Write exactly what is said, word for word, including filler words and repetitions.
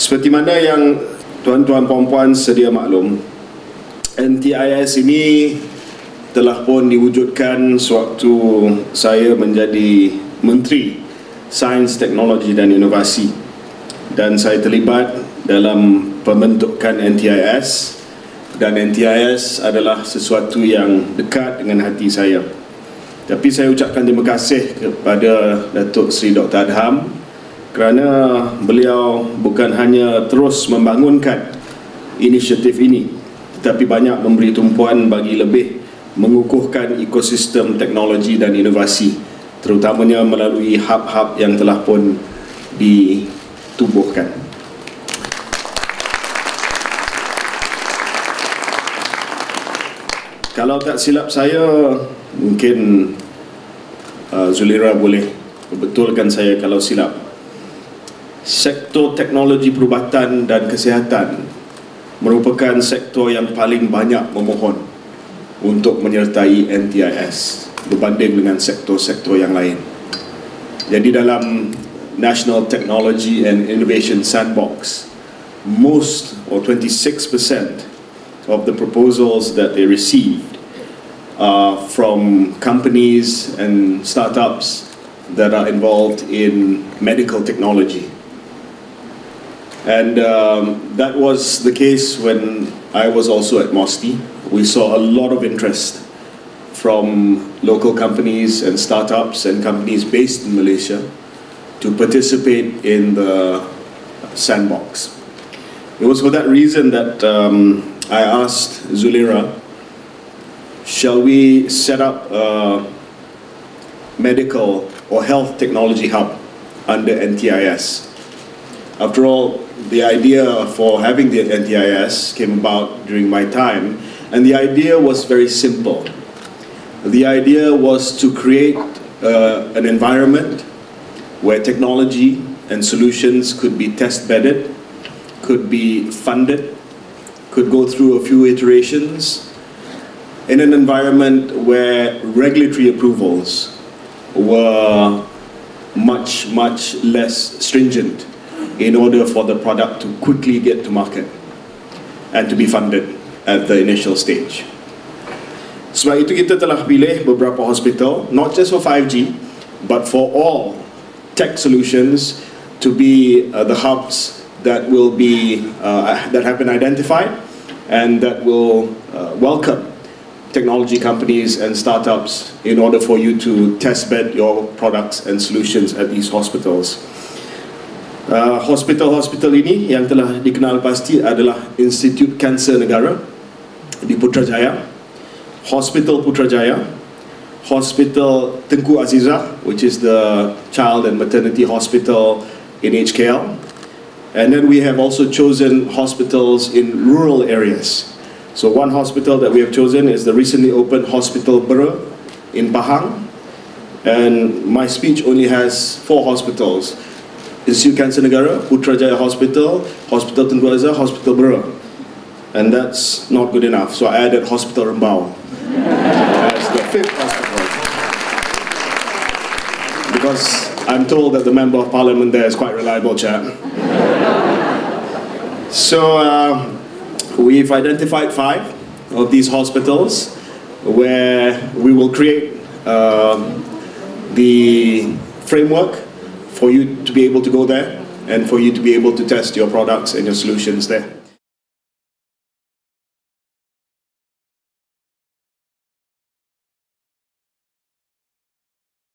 Seperti mana yang tuan-tuan puan-puan sedia maklum, N T I S ini telah pun diwujudkan sewaktu saya menjadi Menteri Sains, Teknologi dan Inovasi, dan saya terlibat dalam pembentukan N T I S, dan N T I S adalah sesuatu yang dekat dengan hati saya. Tapi saya ucapkan terima kasih kepada Datuk Sri Doktor Adham, kerana beliau bukan hanya terus membangunkan inisiatif ini, tetapi banyak memberi tumpuan bagi lebih mengukuhkan ekosistem teknologi dan inovasi, terutamanya melalui hub-hub yang telah pun ditubuhkan. Kalau tak silap saya, mungkin uh, Zulira boleh betulkan saya kalau silap, sektor teknologi perubatan dan kesihatan merupakan sektor yang paling banyak memohon untuk menyertai N T I S berbanding dengan sektor-sektor yang lain. Jadi dalam National Technology and Innovation Sandbox, most or twenty-six percent of the proposals that they received are from companies and startups that are involved in medical technology. And um, that was the case when I was also at MOSTI. We saw a lot of interest from local companies and startups and companies based in Malaysia to participate in the sandbox. It was for that reason that um, I asked Zulera, shall we set up a medical or health technology hub under N T I S? After all, the idea for having the N T I S came about during my time, and the idea was very simple. The idea was to create uh, an environment where technology and solutions could be test-bedded, could be funded, could go through a few iterations, in an environment where regulatory approvals were much, much less stringent, in order for the product to quickly get to market and to be funded at the initial stage. Sebab itu kita telah pilih beberapa hospital, not just for five G, but for all tech solutions to be uh, the hubs that will be uh, that have been identified and that will uh, welcome technology companies and startups in order for you to test bed your products and solutions at these hospitals. Hospital-hospital uh, ini yang telah dikenal pasti adalah Institut Kanser Negara di Putrajaya, Hospital Putrajaya, Hospital Tunku Azizah, which is the child and maternity hospital in H K L, and then we have also chosen hospitals in rural areas. So one hospital that we have chosen is the recently opened Hospital Bera in Pahang, and my speech only has four hospitals: Institut Kanser Negara, Putrajaya Hospital, Hospital Tunku Azizah, Hospital Bera. And that's not good enough, so I added Hospital Rembau as the fifth hospital, because I'm told that the Member of Parliament there is quite reliable chap. So uh, we've identified five of these hospitals where we will create uh, the framework for you to be able to go there and for you to be able to test your products and your solutions there.